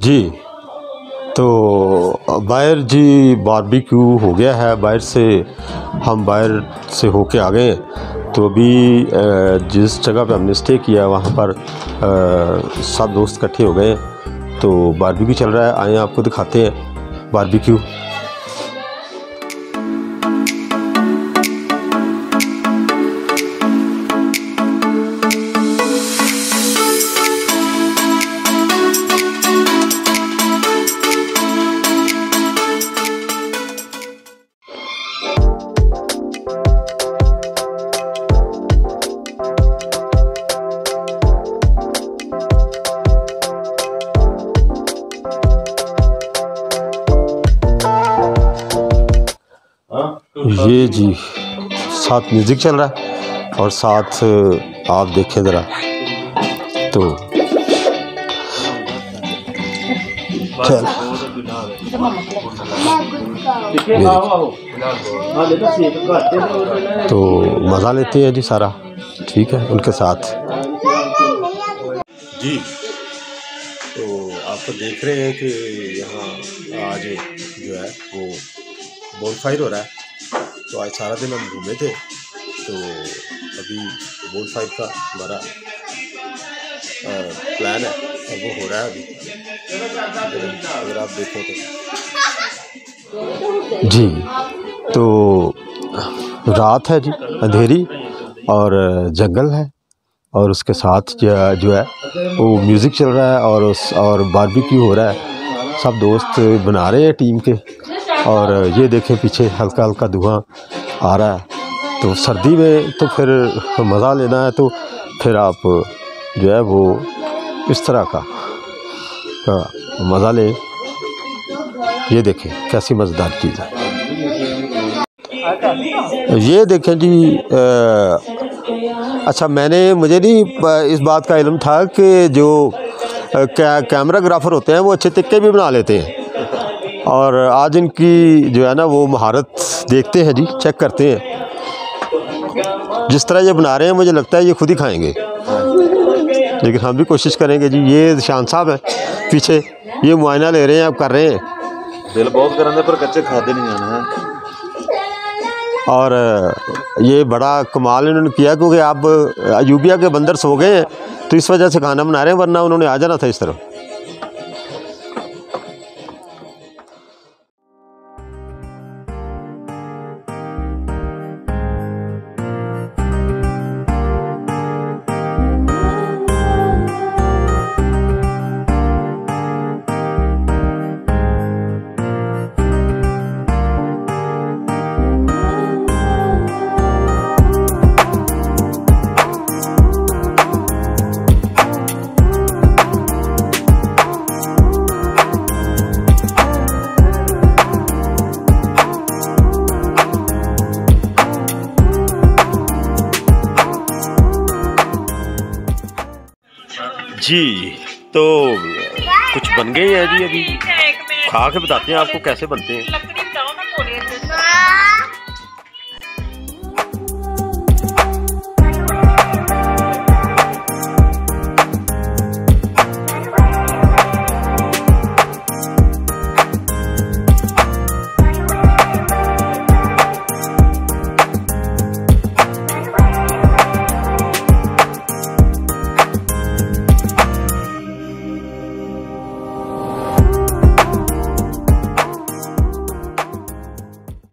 जी तो बाहर जी बारबेक्यू हो गया है, बाहर से होके आ गए। तो अभी जिस जगह पे हमने स्टे किया वहाँ पर सब दोस्त इकट्ठे हो गए, तो बारबेक्यू चल रहा है। आए आपको दिखाते हैं बारबेक्यू। ये जी साथ म्यूज़िक चल रहा है और साथ आप देखें ज़रा, तो चल तो मज़ा लेते हैं जी सारा, ठीक है, उनके साथ जी। तो आपको देख रहे हैं कि यहाँ आज जो है वो बोनफायर हो रहा है। तो आज सारा दिन हम घूमे थे, तो अभी बोनफायर का हमारा प्लान है और वो हो रहा है अभी, अगर आप देखो तो जी। तो रात है जी, अंधेरी और जंगल है, और उसके साथ जो है वो म्यूज़िक चल रहा है और बारबेक्यू हो रहा है। सब दोस्त बना रहे हैं टीम के, और ये देखें पीछे हल्का हल्का धुआं आ रहा है। तो सर्दी में तो फिर मज़ा लेना है, तो फिर आप जो है वो इस तरह का मज़ा लें। ये देखें कैसी मज़ेदार चीज़ है। ये देखें जी, अच्छा मुझे नहीं इस बात का इल्म था कि जो कैमराग्राफर होते हैं वो अच्छे तिक्के भी बना लेते हैं, और आज इनकी जो है ना वो महारत देखते हैं जी, चेक करते हैं। जिस तरह ये बना रहे हैं मुझे लगता है ये खुद ही खाएंगे, लेकिन हम भी कोशिश करेंगे जी। ये शान साहब हैं पीछे, ये मुआयना ले रहे हैं, आप कर रहे हैं। दिल बहुत करेंगे पर कच्चे खाते नहीं जाना है। और ये बड़ा कमाल इन्होंने किया, क्योंकि आप अयूबिया के बंदर सो गए हैं तो इस वजह से खाना बना रहे हैं, वरना उन्होंने आ जाना था इस तरफ। जी तो कुछ बन गए हैं जी, अभी खा के बताते हैं आपको कैसे बनते हैं।